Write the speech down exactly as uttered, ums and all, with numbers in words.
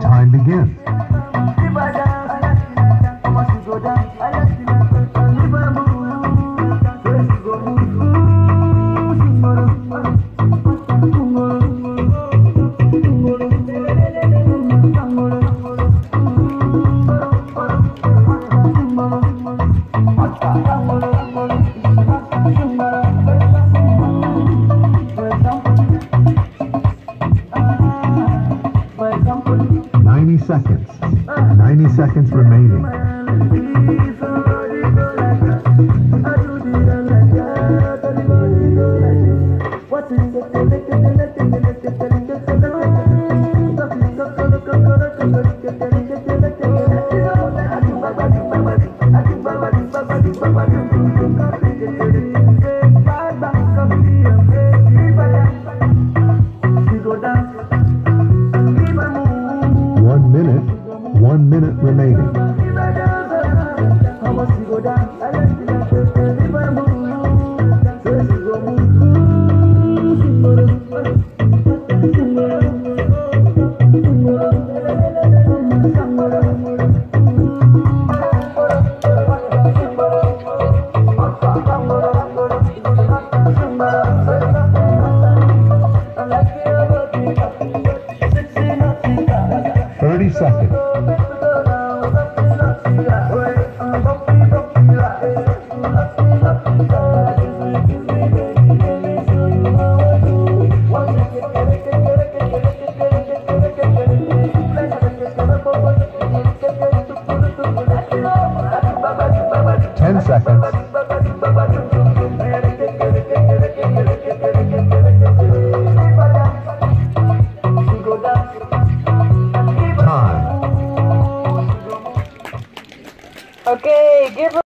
Time begins. ninety seconds. ninety seconds remaining. Minute remaining. thirty seconds. ten seconds. Time. Okay, give her